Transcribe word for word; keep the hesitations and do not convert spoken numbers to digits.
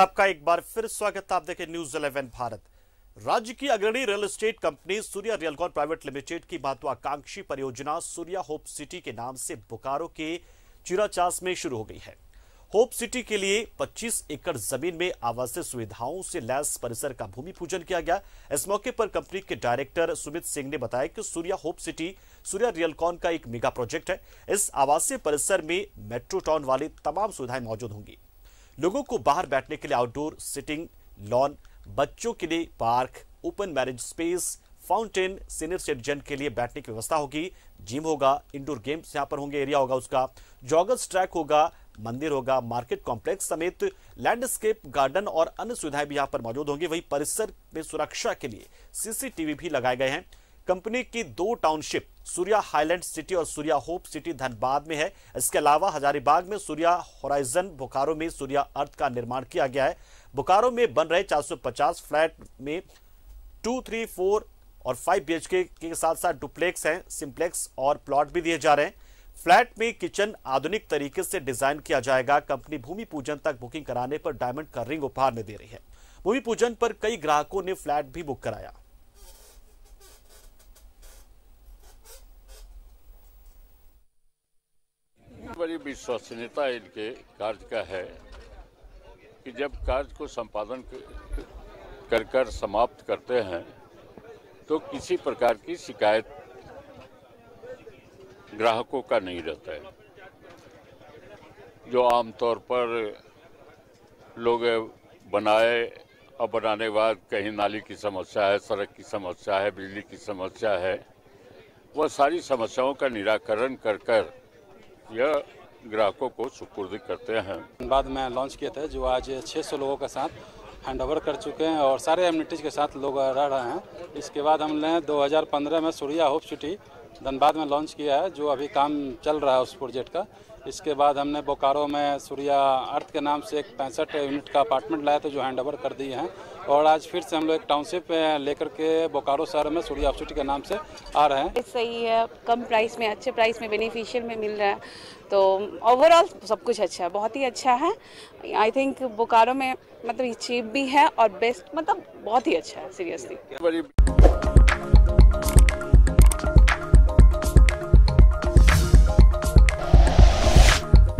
आपका एक बार फिर स्वागत है। आप देखें न्यूज इलेवन भारत। राज्य की अग्रणी real estate company Surya Realcon private limited की महत्वाकांक्षी परियोजना सूर्या होप सिटी के नाम से बोकारो के चिराचास में शुरू हो गई है। होप सिटी के लिए पच्चीस एकड़ जमीन में आवासीय सुविधाओं से लैस परिसर का भूमि पूजन किया गया। इस मौके पर कंपनी के डायरेक्टर सुमित सिंह ने बताया कि Surya hope city Surya Realcon का एक मेगा प्रोजेक्ट है। इस आवासीय परिसर में मेट्रो टाउन वाली तमाम सुविधाएं मौजूद होंगी। लोगों को बाहर बैठने के लिए आउटडोर सिटिंग लॉन, बच्चों के लिए park, open marriage space, fountain, senior citizen के लिए बैठने की व्यवस्था होगी। जिम होगा, इंडोर गेम्स यहाँ पर होंगे, एरिया होगा उसका, जॉगर्स ट्रैक होगा, मंदिर होगा, मार्केट कॉम्प्लेक्स समेत लैंडस्केप गार्डन और अन्य सुविधाएं भी यहाँ पर मौजूद होंगी। वहीं परिसर में सुरक्षा के लिए सीसीटीवी भी लगाए गए हैं। कंपनी की दो टाउनशिप सूर्या हाईलैंड सिटी और सूर्या होप सिटी धनबाद में है। इसके अलावा हजारीबाग में सूर्या होराइजन, बोकारो में सूर्या अर्थ का निर्माण किया गया है। बोकारो में बन रहे चार सौ पचास फ्लैट में टू, थ्री, फोर और फाइव बीएचके के साथ साथ डुप्लेक्स हैं, सिंप्लेक्स और प्लॉट भी दिए जा रहे हैं। फ्लैट में किचन आधुनिक तरीके से डिजाइन किया जाएगा। कंपनी भूमि पूजन तक बुकिंग कराने पर डायमंड का रिंग उपहार में दे रही है। भूमि पूजन पर कई ग्राहकों ने फ्लैट भी बुक कराया। बड़ी विश्वसनीयता इनके कार्य का है कि जब कार्य को संपादन कर कर समाप्त करते हैं तो किसी प्रकार की शिकायत ग्राहकों का नहीं रहता है, जो आमतौर पर लोग बनाए और बनाने के बाद कहीं नाली की समस्या है, सड़क की समस्या है, बिजली की समस्या है। वह सारी समस्याओं का निराकरण कर कर यह ग्राहकों को सुपुर्द करते हैं। बाद में लॉन्च किया था जो आज छह सौ लोगों के साथ हैंडओवर कर चुके हैं और सारे एमिनिटीज के साथ लोग रह रहे हैं। इसके बाद हमने दो हज़ार पंद्रह में सूर्या होप सिटी धनबाद में लॉन्च किया है, जो अभी काम चल रहा है उस प्रोजेक्ट का। इसके बाद हमने बोकारो में सूर्या अर्थ के नाम से एक पैंसठ यूनिट का अपार्टमेंट लाया था जो हैंडओवर कर दिए हैं। और आज फिर से हम लोग एक टाउनशिप लेकर के बोकारो शहर में सूर्या होप सिटी के नाम से आ रहे हैं। सही है, कम प्राइस में, अच्छे प्राइस में, बेनिफिशियल में मिल रहा है। तो ओवरऑल सब कुछ अच्छा है, बहुत ही अच्छा है। आई थिंक बोकारो में मतलब चीप भी है और बेस्ट, मतलब बहुत ही अच्छा है सीरियसली।